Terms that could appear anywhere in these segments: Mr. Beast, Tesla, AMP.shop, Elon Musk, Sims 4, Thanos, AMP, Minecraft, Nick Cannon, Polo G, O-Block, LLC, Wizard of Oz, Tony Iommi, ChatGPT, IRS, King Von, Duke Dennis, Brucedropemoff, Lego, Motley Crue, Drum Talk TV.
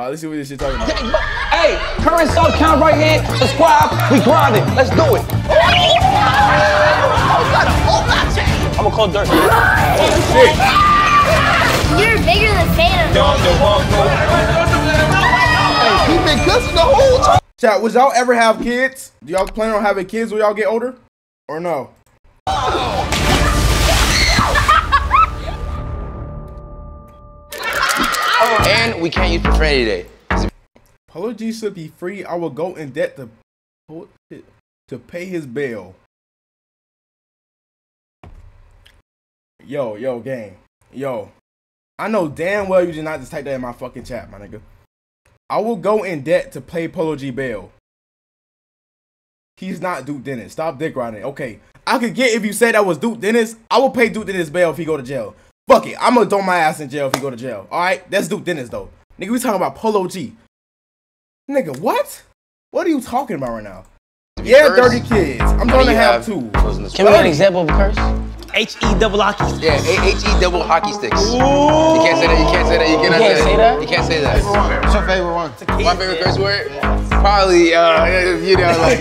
Alright, let's see what this shit talking about. Hey, current sub count right here. Subscribe. We grinding. Let's do it. I'm gonna call Dirk. Oh, shit. You're bigger than Thanos. Hey, he been cussing the whole time. Chat, would y'all ever have kids? Do y'all plan on having kids when y'all get older? Or no? And we can't use profanity today. Polo G should be free. I will go in debt to pay his bail. Yo, yo, gang. Yo. I know damn well you did not just type that in my fucking chat, my nigga. I will go in debt to pay Polo G bail. He's not Duke Dennis. Stop dick riding. Okay. I could get if you said that was Duke Dennis. I will pay Duke Dennis bail if he go to jail. Fuck it, I'm gonna throw my ass in jail if he go to jail. Alright, that's Duke Dennis though. Nigga, we talking about Polo G. Nigga, what? What are you talking about right now? Yeah, curse. 30 kids. I'm gonna have two. Can we get an example of a curse? H-E-double hockey sticks. Yeah, H-E-double hockey sticks. Ooh. You can't say that, you can't say that, you cannot say that. You can't say that. What's your favorite one? My favorite curse word? Probably, you know, like,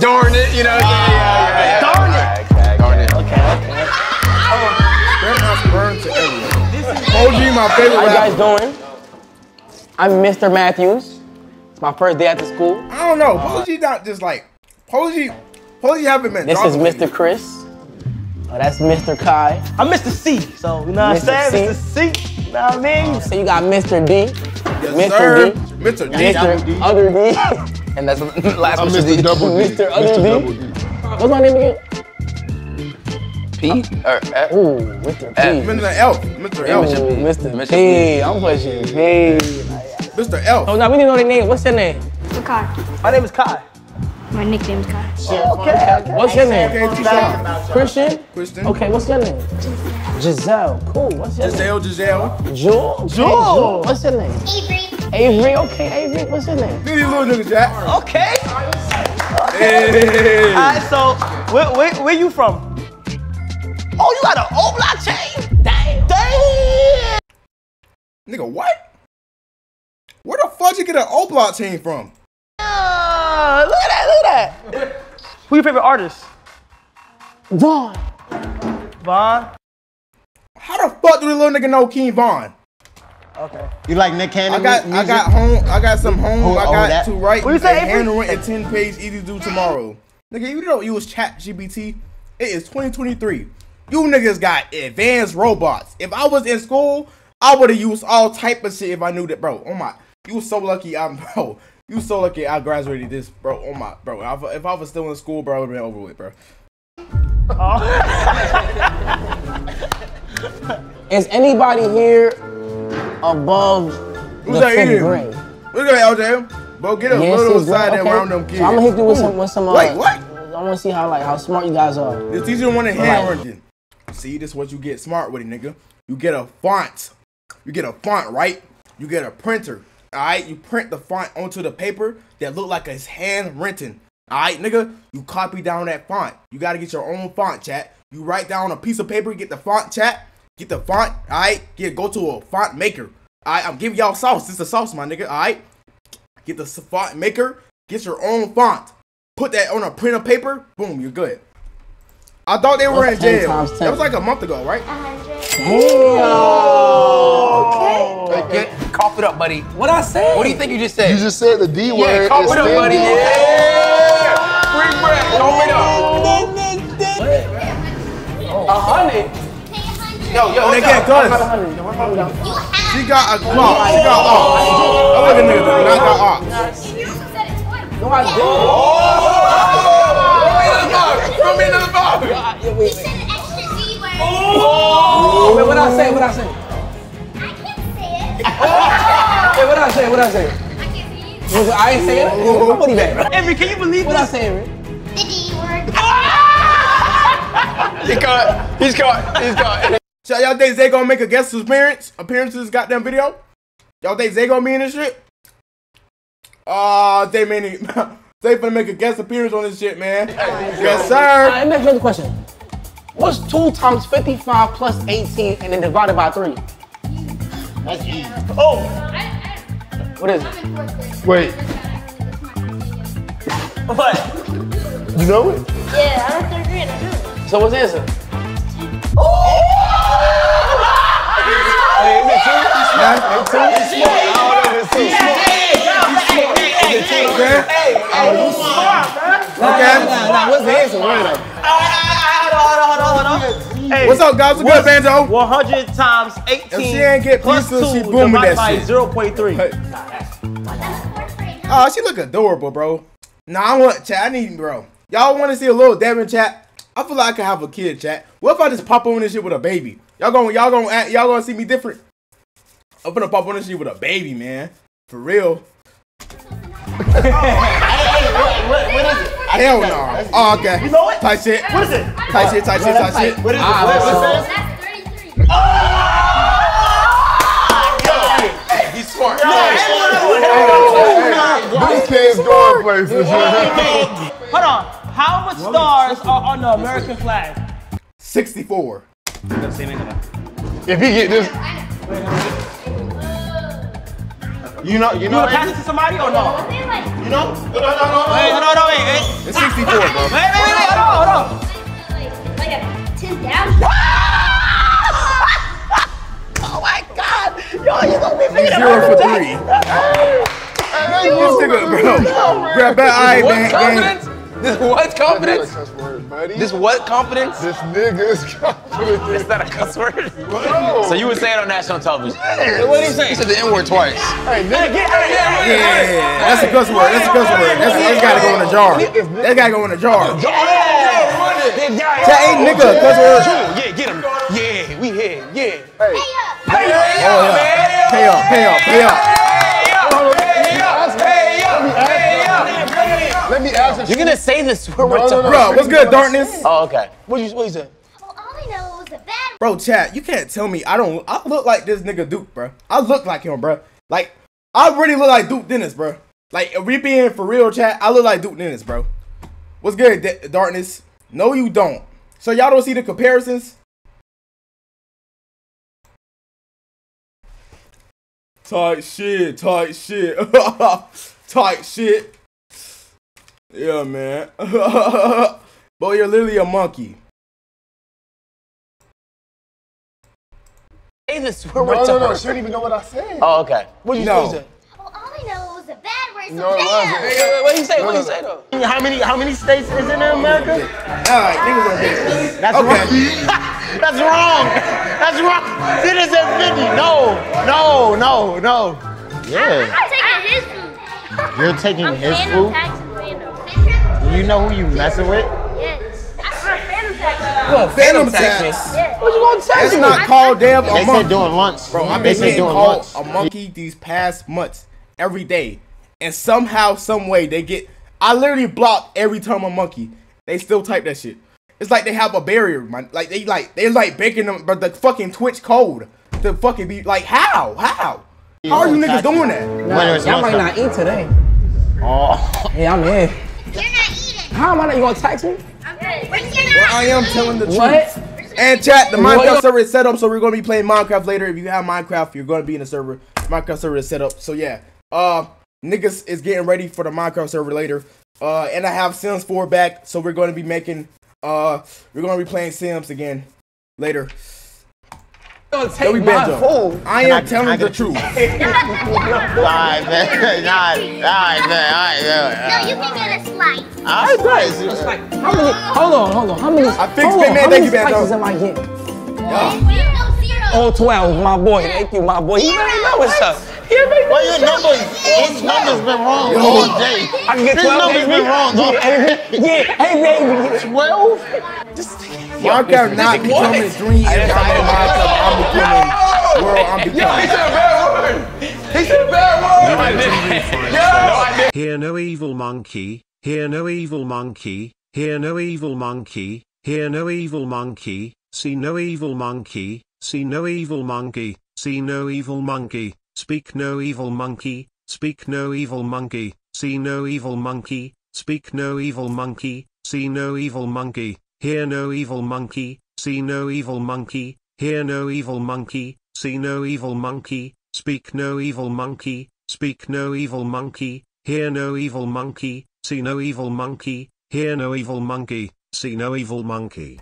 darn it, you know what I'm saying? Darn it. Okay. Burn to everyone. This is OG, my favorite. How you guys doing? I'm Mr. Matthews. It's my first day after school. I don't know. Polo G not just like Polo G haven't been. This is Mr. Chris. Oh, that's Mr. Kai. I'm Mr. C. So you know what I'm saying? Mr. C. You know what I mean? So you got Mr. D. Yes, Mr. Sir. D. Mr. D. Mr. Other D. And that's last Mr. D. Mr. Other D. What's my name again? P? Ooh, Mr. P. Mr. Elf. Mr. Elf. Mr. P. I'm pushing P. Mr. Elf. Oh, no, we didn't know their name. What's your name? Kai. My name is Kai. My nickname is Kai. Oh, okay. What's your name? Okay, Christian? Christian. Okay, what's your name? Giselle. Giselle. Cool. What's your name? Giselle. Jewel? Jewel. What's your name? Avery. Avery. Okay, Avery. What's your name? This little nigga, Jack. Okay. Hey. All right, so where you from? Oh, you got an old blockchain? Damn. Damn. Nigga, what? Where the fuck you get an old blockchain from? Look at that, look at that. Who your favorite artist? Von. Von? How the fuck do the little nigga know King Von? Okay. You like Nick Cannon? I got to write a handwritten and 10-page easy due tomorrow. Nigga, you don't use ChatGPT. It is 2023. You niggas got advanced robots. If I was in school, I would have used all type of shit if I knew that, bro. Oh my, you so lucky, you so lucky I graduated this, bro. Oh my, bro. If I was still in school, bro, I would have been over with, bro. Is anybody here above the 5th grade? Look at that, LJ. Bro, get a little side and round them kids. So I'm gonna hit you with some. Wait, what? I want to see how smart you guys are. This teacher wanted handwritten. See, this is what you get smart with it, nigga. You get a font. You get a font, right? You get a printer. Alright? You print the font onto the paper that look like it's handwritten. Alright, nigga? You copy down that font. You gotta get your own font, chat. You write down a piece of paper, get the font, chat. Get the font, alright? Go to a font maker. Alright, I'm giving y'all sauce. This is the sauce, my nigga, alright? Get the font maker. Get your own font. Put that on a print of paper. Boom, you're good. I thought they were in jail. That was like a month ago, right? 100. Oh, okay. Cough it up, buddy. What I said? What do you think you just said? You just said the D word. Yeah, cough it up, buddy. Yeah. Free breath. Cough it up. 100. Yo, yo, they get guns. She got a clock. She got off. I look at niggas that not got off. You said it twice. No, I didn't. Throw me another ball! You said an extra D word. Oh! Wait, what'd I say? What'd I say? I can't say it. Wait, what'd I say? What'd I say? I can't say it. Was it I ain't say it? Oh, what do you think? Avery, can you believe what I say, Avery? The D word. Ah! He's caught. So y'all think Zay gonna make a guest appearance in this goddamn video? Y'all think Zay gonna be in this shit? They finna make a guest appearance on this shit, man. Yes, sir. Let me ask you another question. What's 2 times 55 plus 18 and then divided by 3? That's you. Oh. What is it? Wait. What? You know it? Yeah, I'm in 3rd grade, I know it. So what's the answer? What's the answer? Hold on. Hey, what's up, guys? What's good, Banjo? 100 times 18. If she ain't get plus pizza, 2 she booming that by shit. 0.3. Hey. Oh, she look adorable, bro. Nah, I want chat. I need bro. Y'all want to see a little Devin chat? I feel like I could have a kid chat. What if I just pop on this shit with a baby? Y'all gonna see me different. I'm gonna pop on this shit with a baby, man. For real. What is it? Hell no. Oh, okay. You know what? Type shit. What is it? Type shit, type shit, type shit. What is it? That's 33. Oh! He's smart. This kid's going places. Hold on. How much stars are on the American flag? 64. If he get this... You know, pass it to somebody or no? You know? No, wait. It's 64, bro. Wait, hold on. Like a 10,000. Oh my God! Yo, you gonna be figuring out zero for three. Hey, this nigga, bro. Grab that eye, man. This what confidence? This nigga is confident. Is that a cuss word? Whoa. So you would say it on national television. Yes. What are you saying? You said the N-word twice. Hey, nigga. Yeah. That's a cuss word. That's gotta go in a jar. That gotta go in a jar. That ain't nigga a cuss word. Yeah, get him. Yeah, we here. Yeah. Pay up, man. You're gonna say this word. No. Bro, what's good, darkness? Oh, okay. What you say? Well, all I know was a bad. Bro, chat, you can't tell me I look like this nigga Duke, bro. I look like him, bro. Like, I really look like Duke Dennis, bro. Like, if we being for real, chat, I look like Duke Dennis, bro. What's good, darkness? No, you don't. So y'all don't see the comparisons? Tight shit. Tight shit. Yeah, man. Boy, you're literally a monkey. Hey, this word. No. She don't even know what I said. Oh, okay. What you say? Well, all I know was a bad word. No, it wasn't. Hey, what you say though? How many states is in America? All right, niggas don't get this. That's wrong. That's wrong. It is at 50. No. Yeah. You're taking his food. You know who you messing with? Yes. Phantom tax. Yeah. What you gonna tax? It's not called damn a monkey. They said doing lunch. Bro, I've been getting called a monkey these past months, every day. And somehow, some way, they get... I literally block every time a monkey. They still type that shit. It's like they have a barrier, man. Like, they're like baking them, but the fucking Twitch code. To fucking be like, how? How are you niggas doing that? Y'all might not eat today. Oh. Yeah, I'm in. You're not eating. How am I not? You gonna tax me? I am telling the truth. And chat, the Minecraft server is set up, so we're gonna be playing Minecraft later. If you have Minecraft, you're gonna be in the server. Minecraft server is set up, so yeah. Niggas is getting ready for the Minecraft server later. And I have Sims 4 back, so we're gonna be making. We're gonna be playing Sims again later. I am telling the truth. Alright, man. No, you can get a slice. Hold on. How many? I fixed it, man. Thank you, man. How many slices am I getting? All 12, my boy. Thank you, my boy. You already know what's up. Why your numbers? His numbers been wrong all day. I can get 12. His numbers been wrong all day. Yeah, hey baby, 12. Minecraft not becoming a dream every time in Minecraft, I'm becoming world, I'm becoming. Yo, he said a bad word! He said a bad word! Hear no evil monkey, hear no evil monkey, hear no evil monkey, hear no evil monkey, see no evil monkey, see no evil monkey, see no evil monkey, speak no evil monkey, speak no evil monkey, see no evil monkey, speak no evil monkey, see no evil monkey. Hear no evil monkey, see no evil monkey, hear no evil monkey, see no evil monkey, speak no evil monkey, Speak no evil monkey, hear no evil monkey, see no evil monkey, hear no evil monkey, see no evil monkey.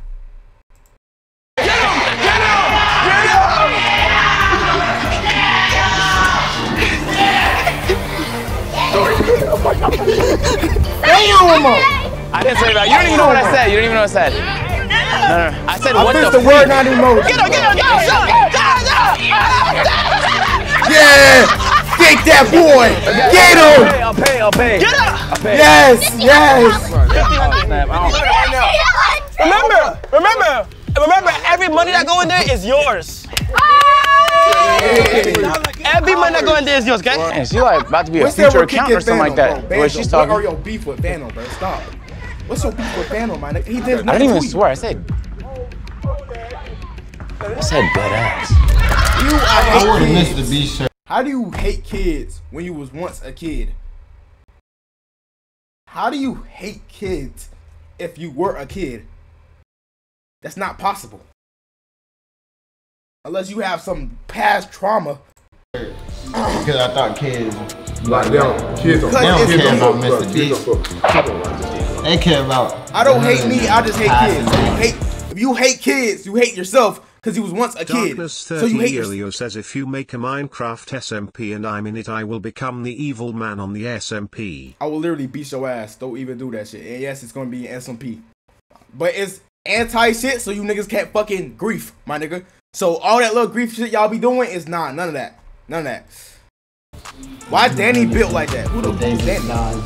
Get him! Get him! Get him! Damn! I didn't say that. You don't even know what I said. You don't even know what I said. No, no. I said what the fuck? I missed the word, not emotion. Get him! Get him! Get him! Yeah! Take that boy! Get him! I'll pay, I'll pay. Get up! I'll pay. Yes, yes! Remember, every money that go in there is yours. Every money that go in there is yours, okay? Man, she like about to be a future account or something like that. Bro, she's talking. What are your beef with Vano, bro? Stop. What's your beef with Vano, man? He did not. I didn't even swear. I said butt ass. You are Mr. Beast. How do you hate kids when you was once a kid? How do you hate kids if you were a kid? That's not possible. Unless you have some past trauma. Because I thought kids, like, they don't care about Mr. Beast. They care about. I don't hate me, I just hate kids. If you hate kids, you hate yourself. Because he was once a kid, so you hate yourself. Says if you make a Minecraft SMP and I'm in it, I will become the evil man on the SMP. I will literally beat your ass. Don't even do that shit. And yes, it's gonna be an SMP, but it's anti shit, so you niggas can't fucking grief, my nigga. So all that little grief shit y'all be doing is not none of that. None of that. Why Danny built like that? Who the fuck is Danny?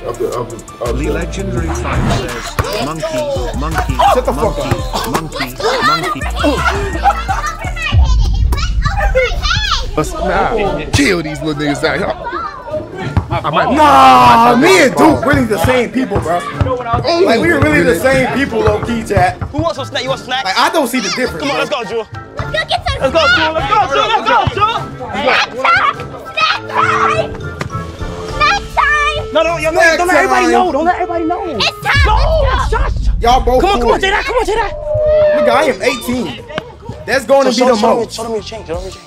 The legendary fight says, monkey, shut the fuck up. Monkey. Let's kill these little niggas out here. Nah, me and Duke really the same people, bro. Like, we really the same people, low-key, chat. Who wants some snack? You want snacks? Like, I don't see the difference. Come on, let's go, Jewel. Let's go, Jewel. Snack time! No, don't let everybody know. Don't let everybody know. It's time. No, y'all both. Come on, Jada. Nigga, I am 18. That's going to be the most.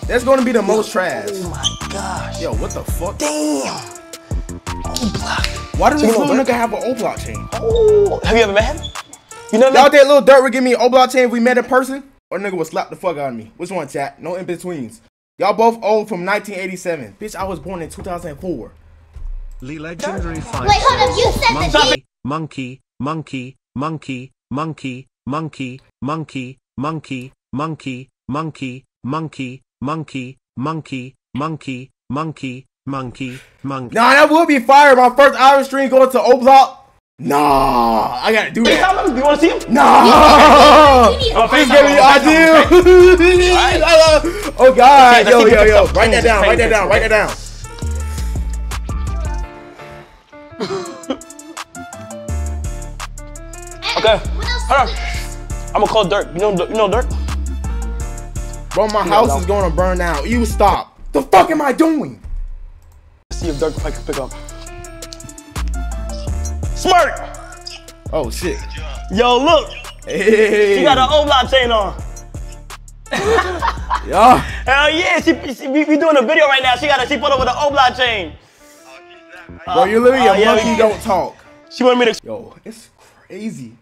That's going to be the most trash. Oh my gosh. Yo, what the fuck? Damn. O-block. Why does this little nigga have an O-block chain? Oh, have you ever met him? You know y'all that little dirt would give me an O-block chain if we met in person? Or nigga would slap the fuck out of me. Which one, chat? No in betweens. Y'all both old from 1987. Bitch, I was born in 2004. The legendary fight. Wait, hold up, you said the monkey. Nah, that would be fire. My first Irish stream going to O Block. Nah, I gotta do that. Do you wanna see him? Nah. Please give me idea. Oh God, yo. Write that down. Okay. Hold on. I'ma call Dirk. You know Dirk? Bro, my house is gonna burn down. You stop. The fuck am I doing? Let's see if Dirk can pick up. Smart! Oh shit. Yo, look! Hey. She got her own block chain on. Yeah. Hell yeah, we doing a video right now. She put up with an old block chain. Bro, you literally a monkey don't talk. She wanted me to. Yo, it's crazy.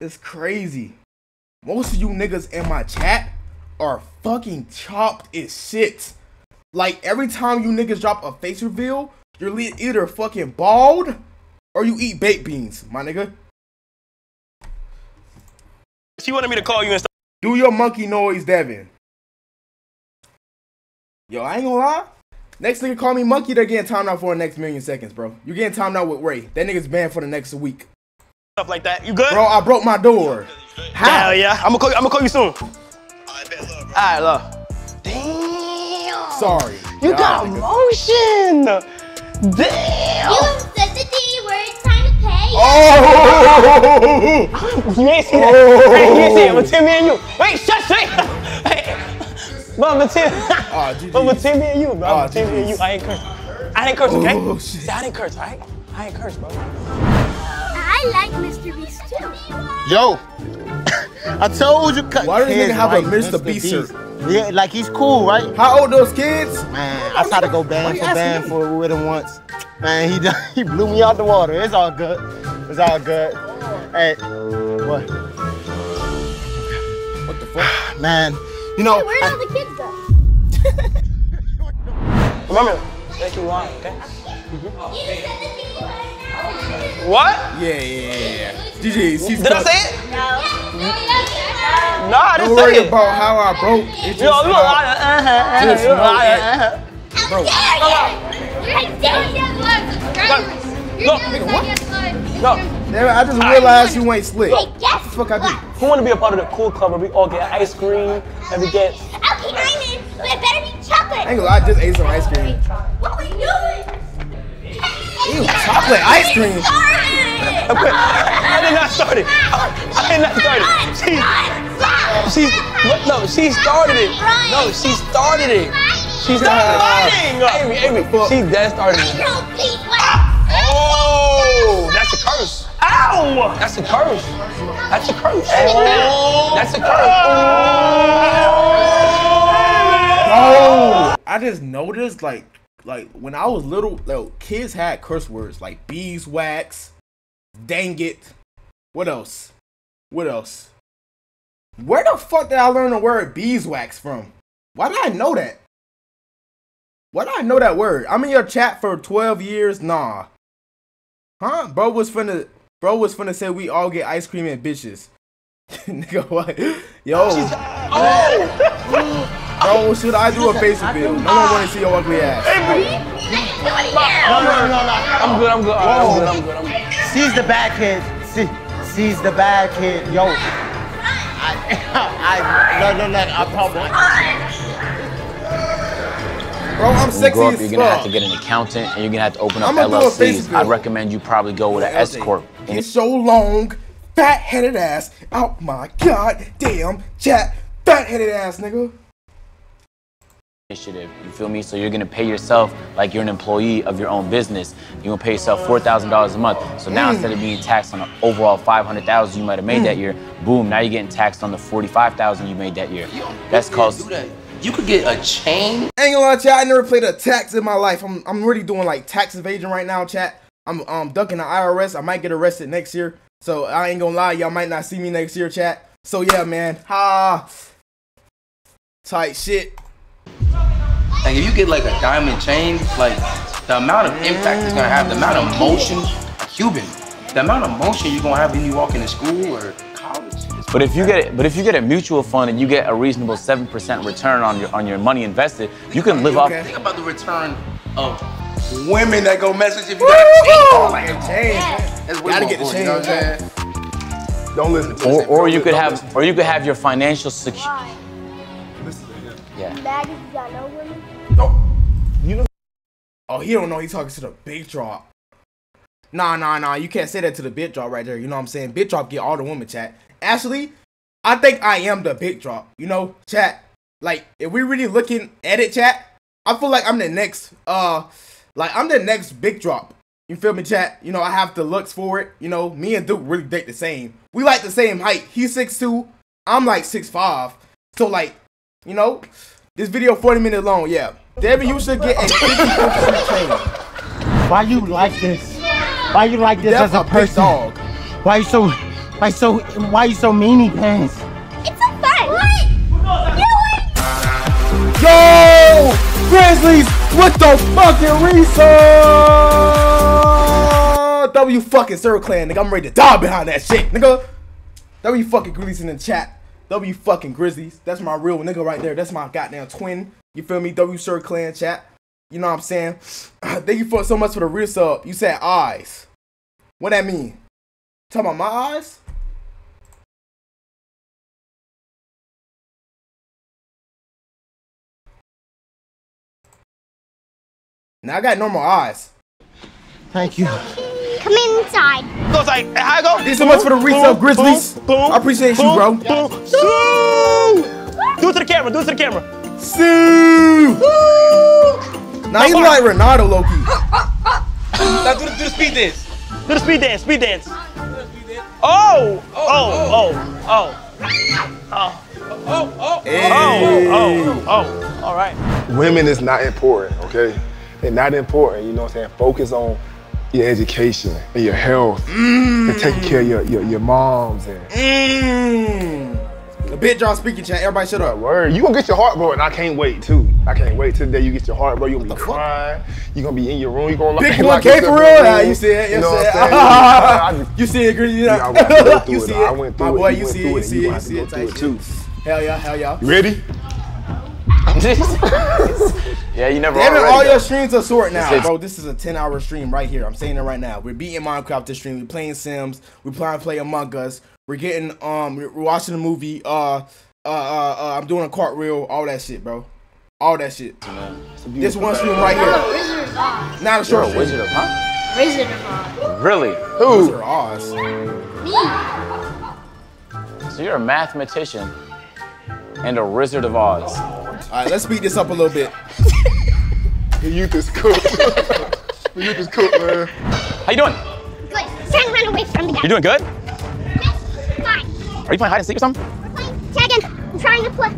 It's crazy. Most of you niggas in my chat are fucking chopped as shit. Like, every time you niggas drop a face reveal, you're either fucking bald or you eat baked beans, my nigga. She wanted me to call you and stuff. Do your monkey noise, Devin. Yo, I ain't gonna lie. Next nigga call me monkey, they're getting timed out for the next million seconds, bro. You're getting timed out with Ray. That nigga's banned for the next week. Stuff like that. You good? Bro, I broke my door. How? Hell yeah. I'm gonna call you soon. Alright, love. Damn. Sorry. You got motion. Damn. You said the D word. Time to pay. Oh. You ain't see that. Hey, you ain't see it. What's in me and you? Wait, shut. Hey. Bro, between me and you, bro. Between me and you, I ain't cursed. I didn't curse, okay? Oh, shit. See, I didn't curse, alright? I ain't cursed, bro. I like Mr. Beast too. Yo, I told you. Why does he have a Mr. Beast shirt? Yeah, like he's cool, right? How old those kids? Man, I tried to go band for band for with him once. Man, he blew me out the water. It's all good. It's all good. Hey, what? What the fuck? Man, you know. Hey, where are all the kids though? Remember, thank you, Ron. Okay. Mm-hmm. What? Yeah. DJs, did I say it? No. No, I didn't say it. Don't worry about how I broke. It's just bro. Look, I just realized you ain't slick. What the fuck I do? Who want to be a part of the cool club where we all get ice cream and we get... Okay, I'm in, but it better be chocolate. I ain't gonna lie, I just ate some ice cream. What we doing? Ew, chocolate ice cream. I did not start it. I did not start it. She started it. No, she started it. She started it. Amy, she dead started it. Oh, that's a curse. Ow! That's a curse. That's a curse. That's a curse. Oh! I just noticed, like when I was little, kids had curse words like beeswax. Dang it. What else? What else? Where the fuck did I learn the word beeswax from? Why did I know that? Why did I know that word? I'm in your chat for 12 years? Nah. Huh? Bro was finna say we all get ice cream and bitches. Nigga, what? Yo. Bro, should I do a face reveal? No one wanna see your ugly ass. No. I'm good. She's the bad kid. She's the bad kid. Yo. I'm probably. Bro, I'm sexy as fuck. You're gonna have to get an accountant and you're gonna have to open up LLCs. I'd recommend you probably go with an S corp. It's so long, fat-headed ass. Oh my god, damn chat, fat-headed ass, nigga. Initiative, you feel me? So you're gonna pay yourself like you're an employee of your own business. You're gonna pay yourself $4,000 a month. So now instead of being taxed on an overall $500,000 you might have made that year, boom, now you're getting taxed on the $45,000 you made that year. That's called. You could get a chain. I ain't gonna lie, chat. I never played a tax in my life. I'm really doing like tax evasion right now, chat. I'm ducking the IRS. I might get arrested next year. So I ain't gonna lie, y'all might not see me next year, chat. So yeah, man. Ha. Tight shit. Like if you get like a diamond chain, like the amount of impact it's gonna have, the amount of motion, the amount of motion you're gonna have when you walk into school or college. But if you get, a mutual fund and you get a reasonable 7% return on your money invested, you can live off. Think about the return of women that go message if you got a chain. Like a chain. That's what gotta get the chain. You know what I'm saying? Don't listen to it. Or you could have, your financial security. Yeah. You know, oh, he don't know he's talking to the big drop. Nah, you can't say that to the big drop right there. You know what I'm saying? Big drop get all the women, chat. Actually, I think I am the big drop, you know, chat. Like, if we really looking at it, chat, I feel like I'm the next, I'm the next big drop. You feel me, chat? You know, I have the looks for it. You know, me and Duke really date the same. We like the same height. He's 6'2", I'm like 6'5". So, like, you know, this video 40 minutes long, yeah. Debbie, you should get a 50% chain. Why you like this? Why you like this as a person? Dog. Why you so meanie pants? It's so fun. What? Yo! Grizzlies with the fucking resource! W fucking Sir Clan, nigga. I'm ready to die behind that shit, nigga. W fucking Grizzlies in the chat. W fucking Grizzlies. That's my real nigga right there. That's my goddamn twin. You feel me? W Sir Clan chat. You know what I'm saying? Thank you for so much for the real sub. You said eyes. What that mean? Talking about my eyes? Now I got normal eyes. Thank you. Come inside. So like, I go. Thank you so much for the resub, Grizzlies. I appreciate you, bro. Do it to the camera. Do it to the camera. Sue. Now you like Ronaldo, Loki. Now do the speed dance. Do the speed dance. Speed dance. Oh. Oh. Oh. Oh. Oh. All right. Women is not important, okay? They're not important, you know what I'm saying? Focus on your education and your health and taking care of your moms and... The bitch y'all speaking chat, everybody shut up. Word, you gonna get your heart broken, and I can't wait too. I can't wait till the day you get your heart broken. You gonna be crying, you gonna be in your room, you gonna like, big 1K for real? Nah, you see it, you know what I'm saying? You see it, Green, you know? You see it, I went through it. My boy, you see it, you see it, you see it too. Hell yeah, hell yeah. You ready? Yeah, you never already. All your streams are short now. Bro, this is a 10-hour stream right here. I'm saying it right now. We're beating Minecraft this stream. We're playing Sims. We're playing Play Among Us. We're getting, we're watching a movie. I'm doing a cartwheel. All that shit, bro. All that shit. This one stream right here. Wizard of Oz. Not a short stream. Wizard of Oz? Wizard of Oz. Really? Who? Wizard of Oz. Me. So you're a mathematician and a Wizard of Oz. All right, let's speed this up a little bit. The youth is cooked. The youth is cooked, man. How you doing? Good. Trying to run away from the guy. You doing good? Yes, fine. Are you playing hide and seek or something? I'm playing tag in. I'm trying to get away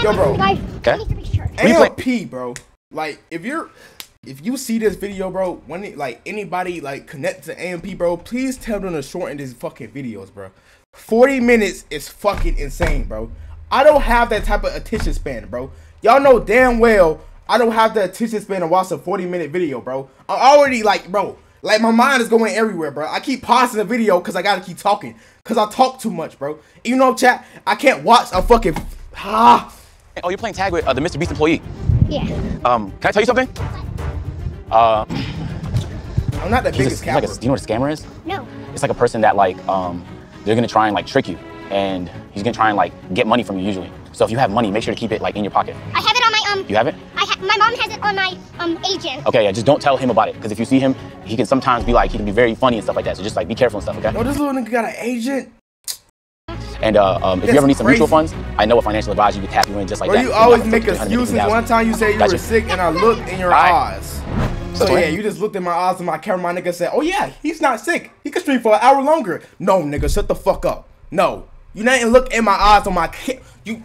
from the guy. Okay. I need to make sure. AMP, bro. Like, if you see this video, bro, when it, like anybody like connect to AMP, bro, please tell them to shorten these fucking videos, bro. 40 minutes is fucking insane, bro. I don't have that type of attention span, bro. Y'all know damn well I don't have the attention span to watch a 40-minute video, bro. I'm already like, bro, like my mind is going everywhere, bro. I keep pausing the video because I gotta keep talking, because I talk too much, bro. You know, chat, I can't watch a fucking Oh, you're playing tag with the Mr. Beast employee. Yeah. Can I tell you something? I'm not the biggest scammer. Like, you know what a scammer is? No. It's like a person that like they're gonna try and like trick you. And he's gonna try and like get money from you usually. So if you have money, make sure to keep it like in your pocket. I have it on my You have it? My mom has it on my agent. Okay, yeah, just don't tell him about it, because if you see him, he can sometimes be like, he can be very funny and stuff like that. So just like be careful and stuff, okay? No, this little nigga got an agent. And if you ever need some mutual funds, I know a financial advisor you can tap you in just like You always make excuses. One time you say you were sick and I looked in your eyes. So yeah, you just looked in my eyes and my camera, my nigga said, oh yeah, he's not sick. He could stream for an hour longer. No, nigga, shut the fuck up. No. You didn't look in my eyes on my kid. You.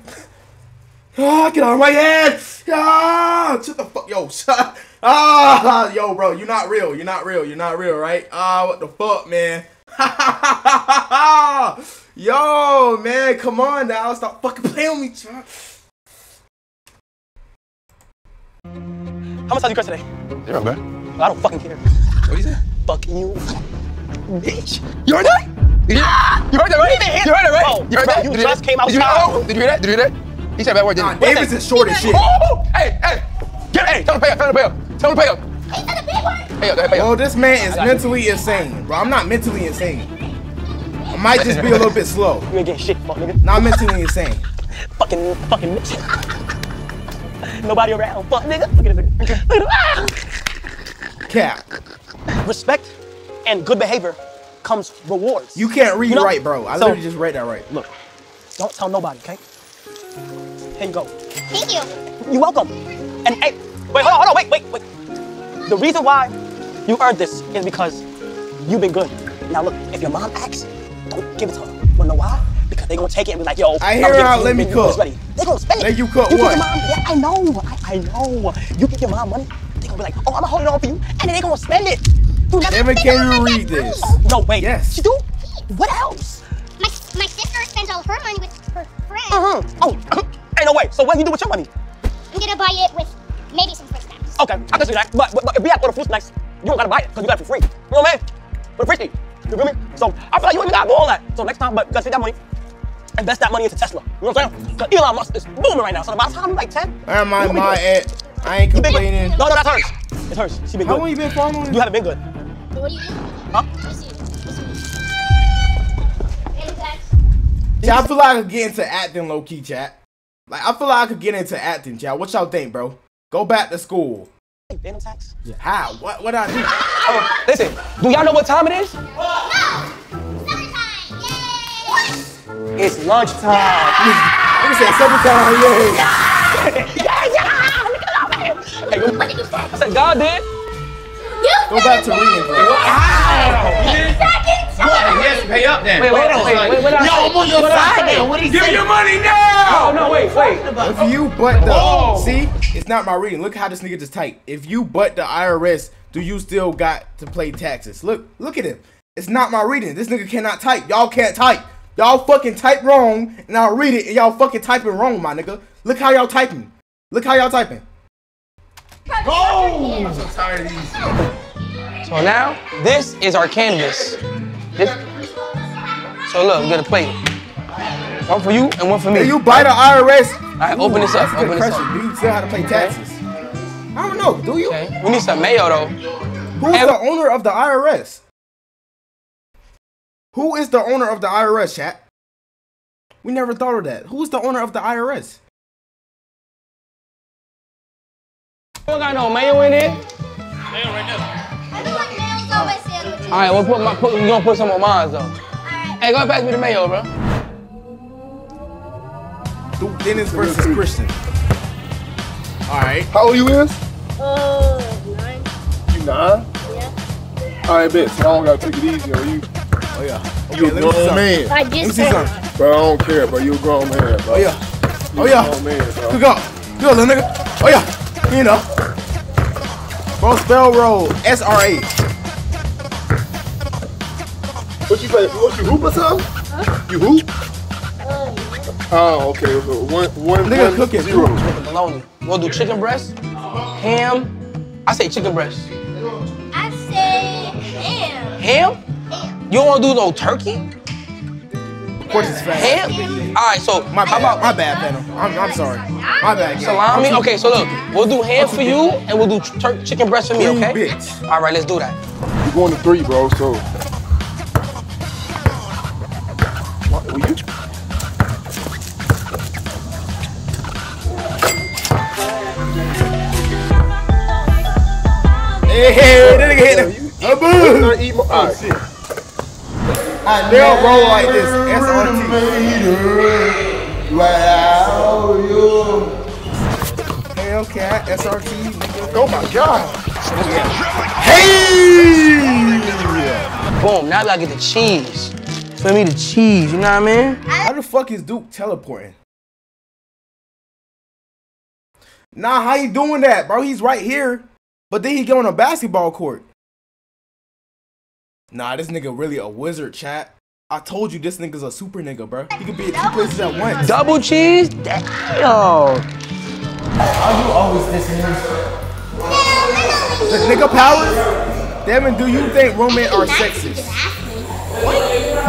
Oh, get out of my head. Ah, shut the fuck. Yo, shut. Ah, yo, bro. You're not real. You're not real. You're not real, right? Ah, what the fuck, man? Yo, man. Come on now. Stop fucking playing with me, child. How much time you got today? Zero, man. I don't fucking care. What do you say? Fuck you. Bitch. You heard that? You heard that, right? You heard that, right? Oh, you heard that? You just came out. Did you hear that? Did you hear that? He said bad word, didn't he? Davis is short as shit. Oh, hey, hey, tell him to pay up, tell him to pay up. He said a big word. Pay up, pay up. Yo, this man is mentally insane, bro. I'm not mentally insane. I might just be a little bit slow. You ain't getting shit, fuck nigga. Not mentally insane. Fucking bitch. Nobody around, fuck nigga. Look at him, look at him. Cap. Respect and good behavior comes rewards. You can't read right, bro. I literally just read that right. Look, don't tell nobody, okay? Here you go. Thank you. You're welcome. And hey, wait, hold on, wait. The reason why you earned this is because you've been good. Now look, if your mom asks, don't give it to her. Wanna know why? Because they're gonna take it and be like, yo, I hear her, let me cook. They're gonna spend it. Let you cook what? Your mom, yeah, I know. You give your mom money, they're gonna be like, oh, I'm gonna hold it on for you, and then they're gonna spend it. Never can you read this. Oh, no, wait. Yes. You do? What else? My sister spends all her money with her friends. Oh, ain't no way. So what do you do with your money? I'm gonna buy it with maybe some fruit snacks. Okay, I can see that. But if we have to order fruit snacks, you don't gotta buy it because you got it for free. You know what I mean? For free. You feel me? So I feel like you ain't gotta do all that. So next time, but you gotta take that money, invest that money into Tesla. You know what I'm saying? Because Elon Musk is booming right now. So by the time I'm like 10, I ain't complaining. No, that's hers. It's hers. She been good. How long you been following? You haven't been good. What do you do? Huh? Yeah, I feel like I could get into acting low key, chat. Like, I feel like I could get into acting, chat. What y'all think, bro? Go back to school. Phantom tax? Yeah. How? What I do? Oh, listen, do y'all know what time it is? No! Summertime! Yay! What? It's lunchtime! Yeah! You said summertime, yay! Yeah! Yeah! Look at that, man! What did you say? I said, God did. Go back to reading, bro. Wow! Somebody has to pay up then. Wait, yo, I'm on your side now. What is he saying? Give your money now! Oh, no, wait. If you butt the... Oh. See? It's not my reading. Look how this nigga just typed. If you butt the IRS, do you still got to pay taxes? Look at him. It's not my reading. This nigga cannot type. Y'all can't type. Y'all fucking type wrong, and I'll read it, and y'all fucking typing wrong, my nigga. Look how y'all typing. Look how y'all typing. Oh! I'm so tired of these. So now, this is our canvas. So look, get a plate. One for you and one for me. Hey, you buy the IRS. All right, open this up. Open this up. Do you still have to pay taxes? Okay. I don't know. Do you? Okay. We need some mayo, though. Who's the owner of the IRS? Who is the owner of the IRS, chat? We never thought of that. Who's the owner of the IRS? You don't got no mayo in it? Mayo right now. I don't want mayo's always sandwiches. All right, we're gonna put some on mine, though. All right. Hey, go ahead and pass me the mayo, bro. Duke Dennis versus Christian. All right. How old you is? 9. You 9? Yeah. All right, bet. So I don't gotta take it easy on you. Oh yeah. Okay, you a grown man. I just said. Bro, I don't care, bro. You a grown man, bro. Oh yeah. Oh yeah. You a grown man, bro. Look out. You a little nigga. Oh yeah. You know. Bro, spell roll. S-R-A. What you play? What you hoop or something? Huh? You hoop? Oh, okay. Nigga cooking. 0. Bologna. We'll do chicken breast, ham. I say chicken breast. I say ham. Ham? You don't want to do no turkey? Of course it's fat. Ham? All right, so my bad, Phantom. I'm sorry. My bad. Salami? Okay, so look, we'll do ham for you, and we'll do chicken breast for me, okay? Bitch. All right, let's do that. We're going to 3, bro, so. What are you? Hey, that nigga hit him. All right. Shit. They'll roll like this. SRT. Wow, you. Hellcat, SRT. Oh my God. Hey! Boom, now I gotta get the cheese. Feel me, the cheese, you know what I mean? How the fuck is Duke teleporting? Nah, how you doing that, bro? He's right here, but then he go on a basketball court. Nah, this nigga really a wizard, chat. I told you this nigga's a super nigga, bro. He could be at 2 places at once. Double cheese? Damn. Are you always dissing him? The nigga powers? Devin, do you think women are sexist? What?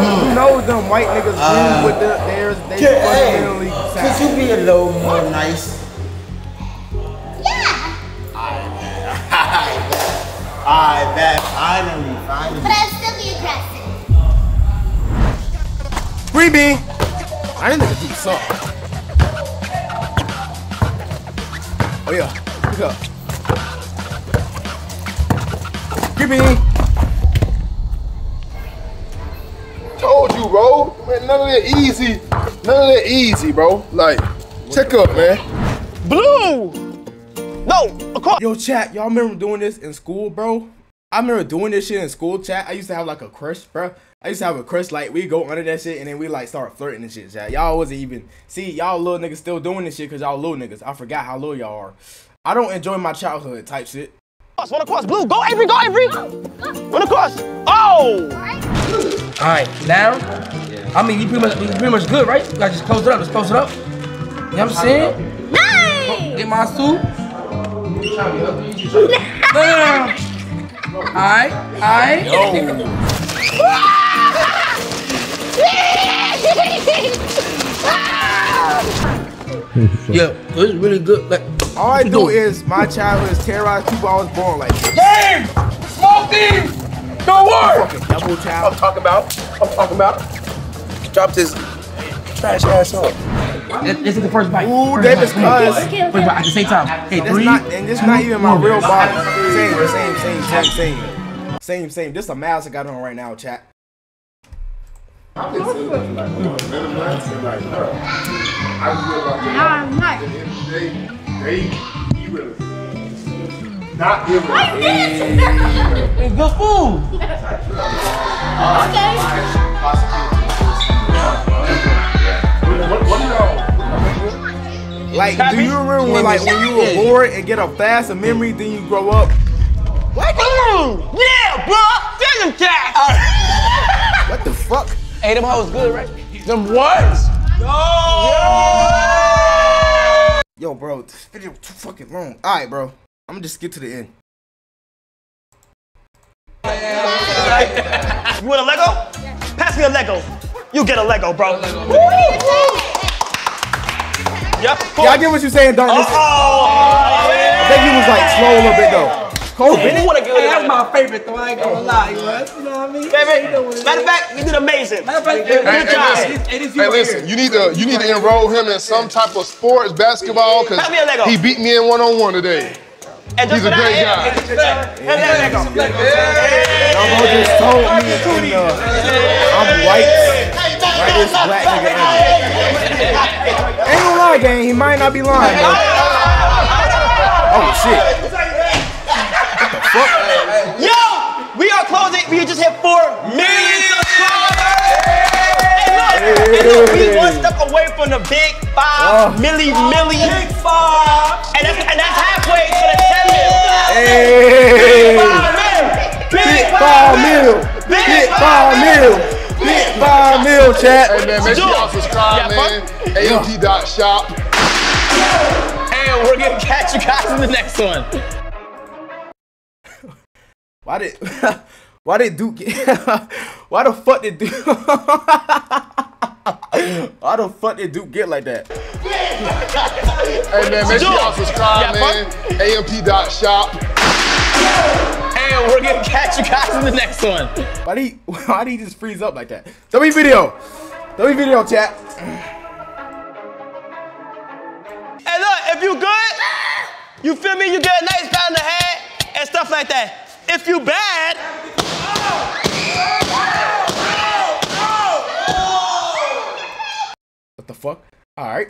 You know them white niggas with theirs, they fundamentally sexist. Could you be a little more nice? I bet I know you find me. But I'll still be aggressive. Green bean! I didn't think it's salt. Oh yeah, look up. Green bean! Told you, bro. Man, none of that easy. None of that easy, bro. Like, check up, man. Blue! No, of course. Yo, chat, y'all remember doing this in school, bro? I remember doing this shit in school, chat. I used to have like a crush, bro. I used to have a crush, like we go under that shit and then we like start flirting and shit, chat. Y'all wasn't even, see, y'all little niggas still doing this shit because y'all little niggas. I forgot how little y'all are. I don't enjoy my childhood type shit. One across, blue, go Avery, go Avery. One across, oh. All right, now, I mean, you pretty much good, right? Like just close it up, just close it up. You know what I'm saying? Nice. Get my suit. No. Alright. Yeah, it's really good. Like, all I do is my childhood is terrorized people I was born like this. Damn! Smoke these! Don't worry! Double child. I'm talking about. Drop this trash ass up. This is the first bite. Ooh, Davis Cuz. Wait, but at the same time. Hey, this is not even my real body. Same. This is a mask I got on right now, chat. I'm not. Not you. I did. It's good food. Okay. Like, do you remember when you were bored and get a faster memory than you grow up? What? Come on. Yeah, bro. Tell them cats. What the fuck? Hey, them hoes good, right? Them what? No. Yeah. Yo, bro, this video too fucking long. All right, bro. I'm gonna just get to the end. You want a Lego? Yeah. Pass me a Lego. You get a Lego, bro. Yep. Yeah, I get what you're saying, Darkness. I think he was like slow a little bit though. Kobe. Hey, that's my favorite though. I ain't gonna lie. You know what I mean? Favorite. Matter of fact, you did amazing. Matter of fact, good job. Hey, listen. You need to enroll him in some type of sports, basketball, because he beat me in one-on-one today. And he's a great guy. Y'all just told me I'm white. Right, this black nigga. Ain't gonna lie, gang. He might not be lying. Oh shit. Yo, we are closing. We just hit 4 million subscribers. And look, we one step away from the big five, Big five. And that's halfway to the 10 million. Hey. Big five mil. Big 5 mil, chat. Hey man, make sure y'all subscribe, man. AMP.shop. And we're gonna catch you guys in the next one. Why did Duke get, why the fuck did Duke get like that? Hey man, make sure y'all subscribe, man. AMP.shop. And we're gonna catch you guys in the next one. Why did he just freeze up like that? W video, chat. Hey look, if you good, you feel me, you get a nice pat on the head and stuff like that. If you bad, what the fuck? All right.